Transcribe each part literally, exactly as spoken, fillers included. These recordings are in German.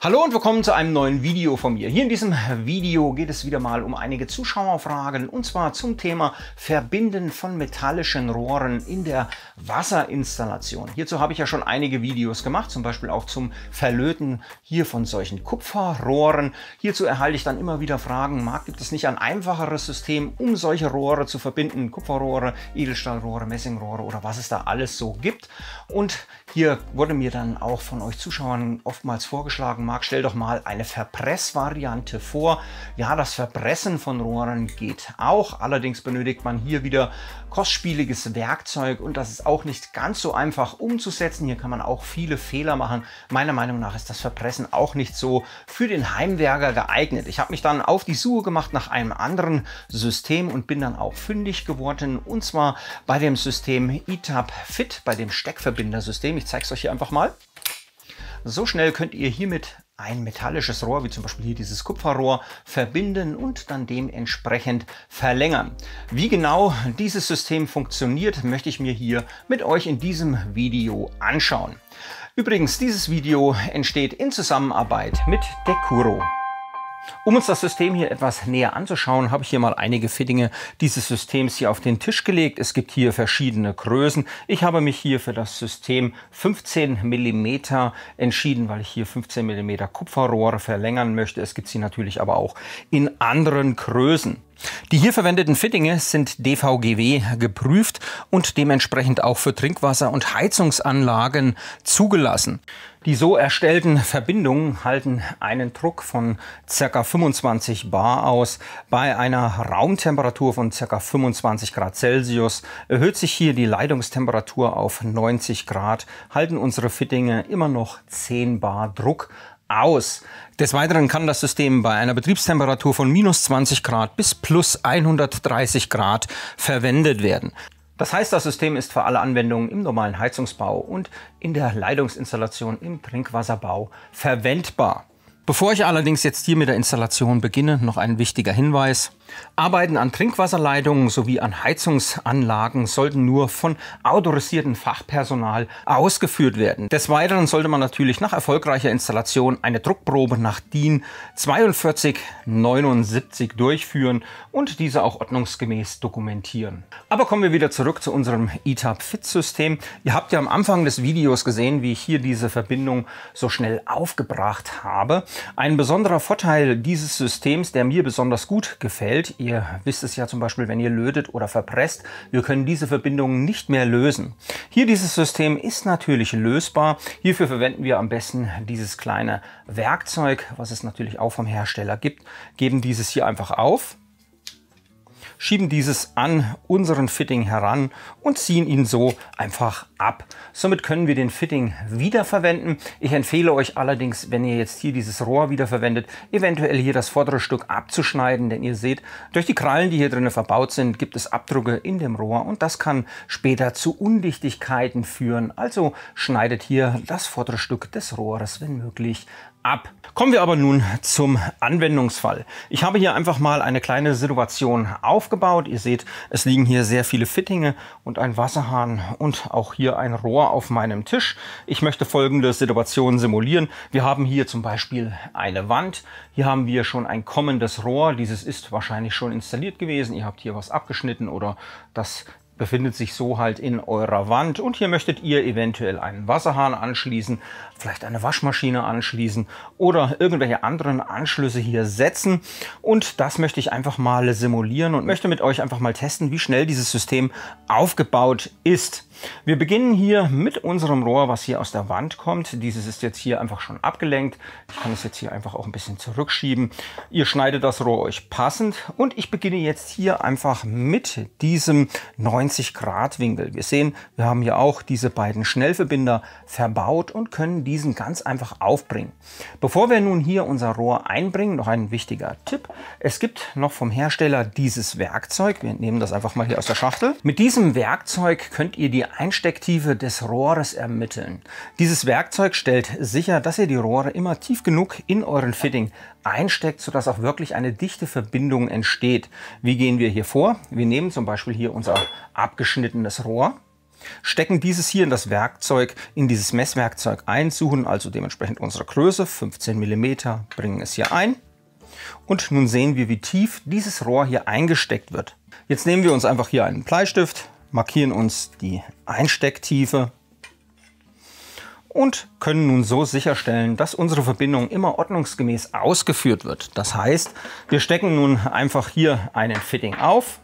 Hallo und willkommen zu einem neuen Video von mir. Hier in diesem Video geht es wieder mal um einige Zuschauerfragen und zwar zum Thema Verbinden von metallischen Rohren in der Wasserinstallation. Hierzu habe ich ja schon einige Videos gemacht, zum Beispiel auch zum Verlöten hier von solchen Kupferrohren. Hierzu erhalte ich dann immer wieder Fragen, Marc, gibt es nicht ein einfacheres System, um solche Rohre zu verbinden? Kupferrohre, Edelstahlrohre, Messingrohre oder was es da alles so gibt. Und hier wurde mir dann auch von euch Zuschauern oftmals vorgeschlagen, Marc, stell doch mal eine Verpressvariante vor. Ja, das Verpressen von Rohren geht auch. Allerdings benötigt man hier wieder kostspieliges Werkzeug und das ist auch nicht ganz so einfach umzusetzen. Hier kann man auch viele Fehler machen. Meiner Meinung nach ist das Verpressen auch nicht so für den Heimwerker geeignet. Ich habe mich dann auf die Suche gemacht nach einem anderen System und bin dann auch fündig geworden. Und zwar bei dem System I T A P Fit, bei dem Steckverbindersystem. Ich zeige es euch hier einfach mal. So schnell könnt ihr hiermit ein metallisches Rohr, wie zum Beispiel hier dieses Kupferrohr, verbinden und dann dementsprechend verlängern. Wie genau dieses System funktioniert, möchte ich mir hier mit euch in diesem Video anschauen. Übrigens, dieses Video entsteht in Zusammenarbeit mit tecuro. Um uns das System hier etwas näher anzuschauen, habe ich hier mal einige Fittinge dieses Systems hier auf den Tisch gelegt. Es gibt hier verschiedene Größen. Ich habe mich hier für das System fünfzehn Millimeter entschieden, weil ich hier fünfzehn Millimeter Kupferrohre verlängern möchte. Es gibt sie natürlich aber auch in anderen Größen. Die hier verwendeten Fittinge sind D V G W geprüft und dementsprechend auch für Trinkwasser- und Heizungsanlagen zugelassen. Die so erstellten Verbindungen halten einen Druck von ca. fünfundzwanzig Bar aus. Bei einer Raumtemperatur von ca. fünfundzwanzig Grad Celsius erhöht sich hier die Leitungstemperatur auf neunzig Grad, halten unsere Fittinge immer noch zehn Bar Druck aus. Des Weiteren kann das System bei einer Betriebstemperatur von minus zwanzig Grad bis plus hundertdreißig Grad verwendet werden. Das heißt, das System ist für alle Anwendungen im normalen Heizungsbau und in der Leitungsinstallation im Trinkwasserbau verwendbar. Bevor ich allerdings jetzt hier mit der Installation beginne, noch ein wichtiger Hinweis. Arbeiten an Trinkwasserleitungen sowie an Heizungsanlagen sollten nur von autorisiertem Fachpersonal ausgeführt werden. Des Weiteren sollte man natürlich nach erfolgreicher Installation eine Druckprobe nach D I N vier zwei sieben neun durchführen und diese auch ordnungsgemäß dokumentieren. Aber kommen wir wieder zurück zu unserem I T A P Fit System. Ihr habt ja am Anfang des Videos gesehen, wie ich hier diese Verbindung so schnell aufgebracht habe. Ein besonderer Vorteil dieses Systems, der mir besonders gut gefällt, ihr wisst es ja zum Beispiel, wenn ihr lötet oder verpresst, wir können diese Verbindungen nicht mehr lösen. Hier dieses System ist natürlich lösbar. Hierfür verwenden wir am besten dieses kleine Werkzeug, was es natürlich auch vom Hersteller gibt, geben dieses hier einfach auf, schieben dieses an unseren Fitting heran und ziehen ihn so einfach ab. Somit können wir den Fitting wiederverwenden. Ich empfehle euch allerdings, wenn ihr jetzt hier dieses Rohr wiederverwendet, eventuell hier das vordere Stück abzuschneiden, denn ihr seht, durch die Krallen, die hier drin verbaut sind, gibt es Abdrücke in dem Rohr und das kann später zu Undichtigkeiten führen. Also schneidet hier das vordere Stück des Rohres, wenn möglich, ab. Kommen wir aber nun zum Anwendungsfall. Ich habe hier einfach mal eine kleine Situation aufgebaut. Ihr seht, es liegen hier sehr viele Fittinge und ein Wasserhahn und auch hier ein Rohr auf meinem Tisch. Ich möchte folgende Situation simulieren. Wir haben hier zum Beispiel eine Wand. Hier haben wir schon ein kommendes Rohr. Dieses ist wahrscheinlich schon installiert gewesen. Ihr habt hier was abgeschnitten oder das befindet sich so halt in eurer Wand und hier möchtet ihr eventuell einen Wasserhahn anschließen, vielleicht eine Waschmaschine anschließen oder irgendwelche anderen Anschlüsse hier setzen und das möchte ich einfach mal simulieren und möchte mit euch einfach mal testen, wie schnell dieses System aufgebaut ist. Wir beginnen hier mit unserem Rohr, was hier aus der Wand kommt. Dieses ist jetzt hier einfach schon abgelenkt. Ich kann es jetzt hier einfach auch ein bisschen zurückschieben. Ihr schneidet das Rohr euch passend und ich beginne jetzt hier einfach mit diesem neunzig Grad Winkel. Wir sehen, wir haben hier auch diese beiden Schnellverbinder verbaut und können diesen ganz einfach aufbringen. Bevor wir nun hier unser Rohr einbringen, noch ein wichtiger Tipp. Es gibt noch vom Hersteller dieses Werkzeug. Wir nehmen das einfach mal hier aus der Schachtel. Mit diesem Werkzeug könnt ihr die Einstecktiefe des Rohres ermitteln. Dieses Werkzeug stellt sicher, dass ihr die Rohre immer tief genug in euren Fitting einsteckt, sodass auch wirklich eine dichte Verbindung entsteht. Wie gehen wir hier vor? Wir nehmen zum Beispiel hier unser abgeschnittenes Rohr, Stecken dieses hier in das Werkzeug, in dieses Messwerkzeug ein, suchen also dementsprechend unsere Größe, fünfzehn Millimeter, bringen es hier ein. Und nun sehen wir, wie tief dieses Rohr hier eingesteckt wird. Jetzt nehmen wir uns einfach hier einen Bleistift, markieren uns die Einstecktiefe und können nun so sicherstellen, dass unsere Verbindung immer ordnungsgemäß ausgeführt wird. Das heißt, wir stecken nun einfach hier einen Fitting auf.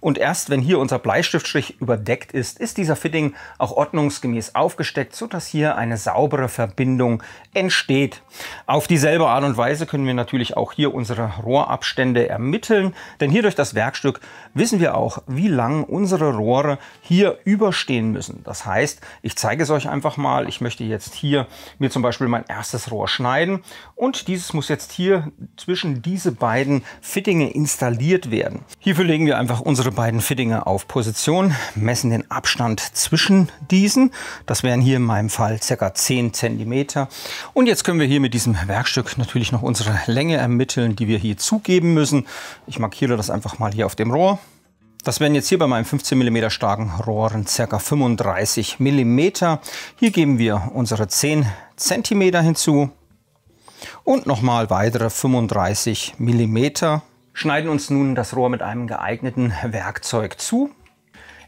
Und erst wenn hier unser Bleistiftstrich überdeckt ist, ist dieser Fitting auch ordnungsgemäß aufgesteckt, sodass hier eine saubere Verbindung entsteht. Auf dieselbe Art und Weise können wir natürlich auch hier unsere Rohrabstände ermitteln, denn hier durch das Werkstück wissen wir auch, wie lang unsere Rohre hier überstehen müssen. Das heißt, ich zeige es euch einfach mal. Ich möchte jetzt hier mir zum Beispiel mein erstes Rohr schneiden und dieses muss jetzt hier zwischen diese beiden Fittinge installiert werden. Hierfür legen wir einfach unsere beiden Fittinge auf Position, messen den Abstand zwischen diesen. Das wären hier in meinem Fall ca. zehn Zentimeter. Und jetzt können wir hier mit diesem Werkstück natürlich noch unsere Länge ermitteln, die wir hier zugeben müssen. Ich markiere das einfach mal hier auf dem Rohr. Das wären jetzt hier bei meinem fünfzehn Millimeter starken Rohren ca. fünfunddreißig Millimeter. Hier geben wir unsere zehn Zentimeter hinzu und nochmal weitere fünfunddreißig Millimeter. Schneiden uns nun das Rohr mit einem geeigneten Werkzeug zu,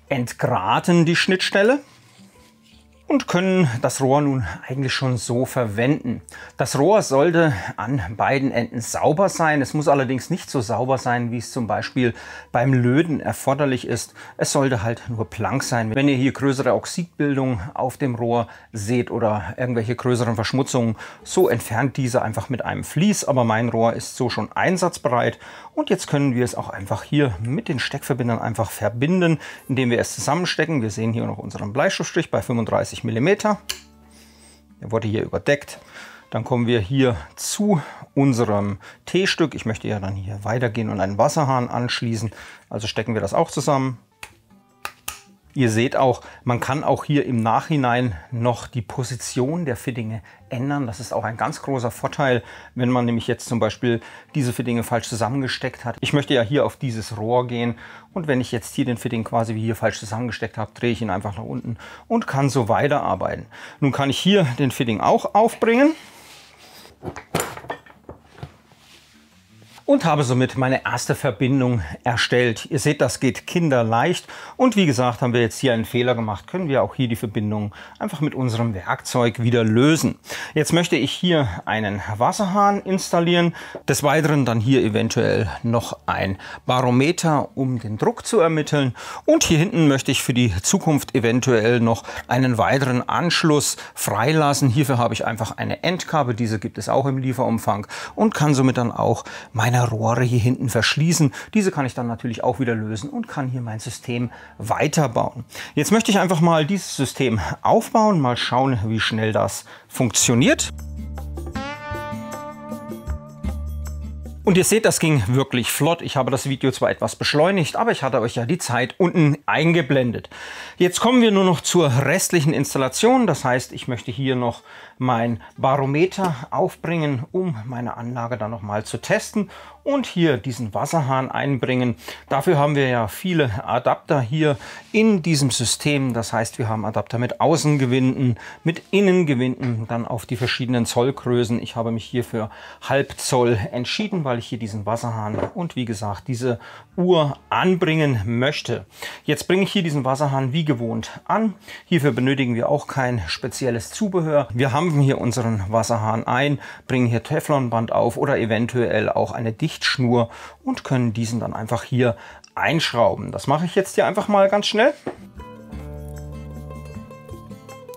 entgraten die Schnittstelle und können das Rohr nun eigentlich schon so verwenden. Das Rohr sollte an beiden Enden sauber sein. Es muss allerdings nicht so sauber sein, wie es zum Beispiel beim Löten erforderlich ist. Es sollte halt nur blank sein. Wenn ihr hier größere Oxidbildung auf dem Rohr seht oder irgendwelche größeren Verschmutzungen, so entfernt diese einfach mit einem Vlies. Aber mein Rohr ist so schon einsatzbereit. Und jetzt können wir es auch einfach hier mit den Steckverbindern einfach verbinden, indem wir es zusammenstecken. Wir sehen hier noch unseren Bleistiftstrich bei fünfunddreißig Millimeter. Der wurde hier überdeckt. Dann kommen wir hier zu unserem T-Stück. Ich möchte ja dann hier weitergehen und einen Wasserhahn anschließen. Also stecken wir das auch zusammen. Ihr seht auch, man kann auch hier im Nachhinein noch die Position der Fittinge ändern. Das ist auch ein ganz großer Vorteil, wenn man nämlich jetzt zum Beispiel diese Fittinge falsch zusammengesteckt hat. Ich möchte ja hier auf dieses Rohr gehen und wenn ich jetzt hier den Fitting quasi wie hier falsch zusammengesteckt habe, drehe ich ihn einfach nach unten und kann so weiterarbeiten. Nun kann ich hier den Fitting auch aufbringen und habe somit meine erste Verbindung erstellt. Ihr seht, das geht kinderleicht. Und wie gesagt, haben wir jetzt hier einen Fehler gemacht, können wir auch hier die Verbindung einfach mit unserem Werkzeug wieder lösen. Jetzt möchte ich hier einen Wasserhahn installieren. Des Weiteren dann hier eventuell noch ein Barometer, um den Druck zu ermitteln. Und hier hinten möchte ich für die Zukunft eventuell noch einen weiteren Anschluss freilassen. Hierfür habe ich einfach eine Endkappe. Diese gibt es auch im Lieferumfang und kann somit dann auch meine Rohre hier hinten verschließen. Diese kann ich dann natürlich auch wieder lösen und kann hier mein System weiterbauen. Jetzt möchte ich einfach mal dieses System aufbauen, mal schauen, wie schnell das funktioniert. Und ihr seht, das ging wirklich flott. Ich habe das Video zwar etwas beschleunigt, aber ich hatte euch ja die Zeit unten eingeblendet. Jetzt kommen wir nur noch zur restlichen Installation. Das heißt, ich möchte hier noch mein Barometer aufbringen, um meine Anlage dann nochmal zu testen und hier diesen Wasserhahn einbringen. Dafür haben wir ja viele Adapter hier in diesem System. Das heißt, wir haben Adapter mit Außengewinden, mit Innengewinden, dann auf die verschiedenen Zollgrößen. Ich habe mich hier für halb Zoll entschieden, weil ich hier diesen Wasserhahn und wie gesagt diese Uhr anbringen möchte. Jetzt bringe ich hier diesen Wasserhahn wie gewohnt an. Hierfür benötigen wir auch kein spezielles Zubehör. Wir haben hier unseren Wasserhahn ein, bringen hier Teflonband auf oder eventuell auch eine Dichtschnur und können diesen dann einfach hier einschrauben. Das mache ich jetzt hier einfach mal ganz schnell.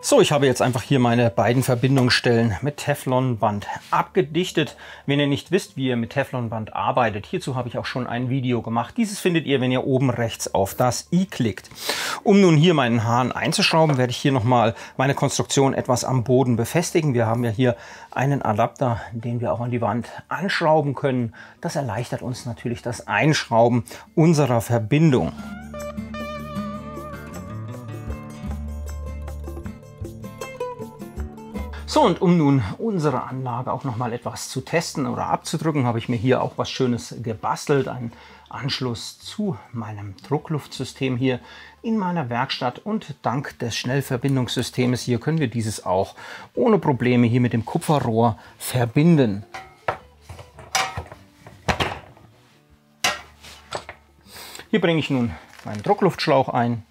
So, ich habe jetzt einfach hier meine beiden Verbindungsstellen mit Teflonband abgedichtet. Wenn ihr nicht wisst, wie ihr mit Teflonband arbeitet, hierzu habe ich auch schon ein Video gemacht. Dieses findet ihr, wenn ihr oben rechts auf das i klickt. Um nun hier meinen Hahn einzuschrauben, werde ich hier nochmal meine Konstruktion etwas am Boden befestigen. Wir haben ja hier einen Adapter, den wir auch an die Wand anschrauben können. Das erleichtert uns natürlich das Einschrauben unserer Verbindung. So, und um nun unsere Anlage auch noch mal etwas zu testen oder abzudrücken, habe ich mir hier auch was Schönes gebastelt. Einen Anschluss zu meinem Druckluftsystem hier in meiner Werkstatt, und dank des Schnellverbindungssystems hier können wir dieses auch ohne Probleme hier mit dem Kupferrohr verbinden. Hier bringe ich nun meinen Druckluftschlauch ein.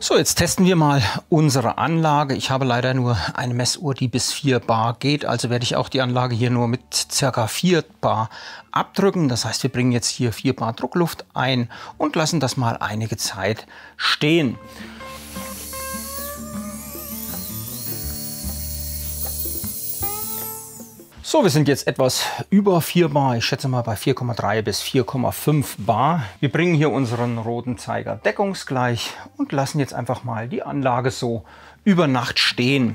So, jetzt testen wir mal unsere Anlage. Ich habe leider nur eine Messuhr, die bis vier Bar geht, also werde ich auch die Anlage hier nur mit ca. vier Bar abdrücken. Das heißt, wir bringen jetzt hier vier Bar Druckluft ein und lassen das mal einige Zeit stehen. So, wir sind jetzt etwas über vier Bar, ich schätze mal bei vier Komma drei bis vier Komma fünf Bar. Wir bringen hier unseren roten Zeiger deckungsgleich und lassen jetzt einfach mal die Anlage so über Nacht stehen.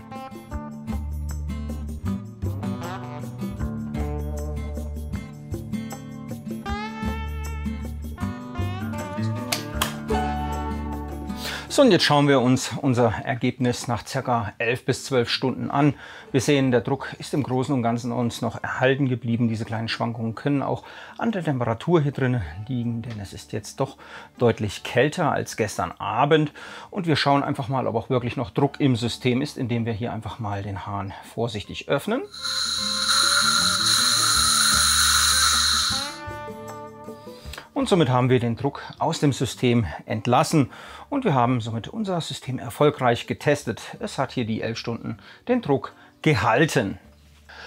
So, und jetzt schauen wir uns unser Ergebnis nach ca. elf bis zwölf Stunden an. Wir sehen, der Druck ist im Großen und Ganzen uns noch erhalten geblieben. Diese kleinen Schwankungen können auch an der Temperatur hier drin liegen, denn es ist jetzt doch deutlich kälter als gestern Abend. Und wir schauen einfach mal, ob auch wirklich noch Druck im System ist, indem wir hier einfach mal den Hahn vorsichtig öffnen. Und somit haben wir den Druck aus dem System entlassen und wir haben somit unser System erfolgreich getestet. Es hat hier die elf Stunden den Druck gehalten.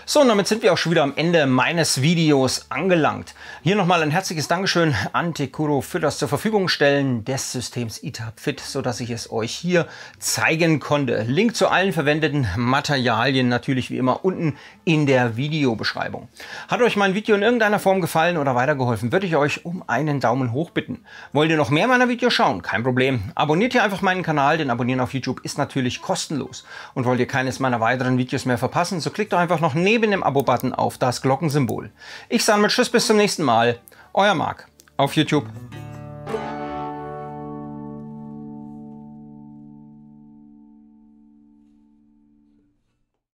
So, und damit sind wir auch schon wieder am Ende meines Videos angelangt. Hier nochmal ein herzliches Dankeschön an tecuro für das zur Verfügung stellen des Systems I T A P Fit, sodass ich es euch hier zeigen konnte. Link zu allen verwendeten Materialien natürlich wie immer unten in der Videobeschreibung. Hat euch mein Video in irgendeiner Form gefallen oder weitergeholfen, würde ich euch um einen Daumen hoch bitten. Wollt ihr noch mehr meiner Videos schauen? Kein Problem. Abonniert hier einfach meinen Kanal, denn Abonnieren auf YouTube ist natürlich kostenlos. Und wollt ihr keines meiner weiteren Videos mehr verpassen, so klickt doch einfach noch neben Neben dem Abo-Button auf das Glockensymbol. Ich sage mal Tschüss, bis zum nächsten Mal. Euer Marc auf YouTube.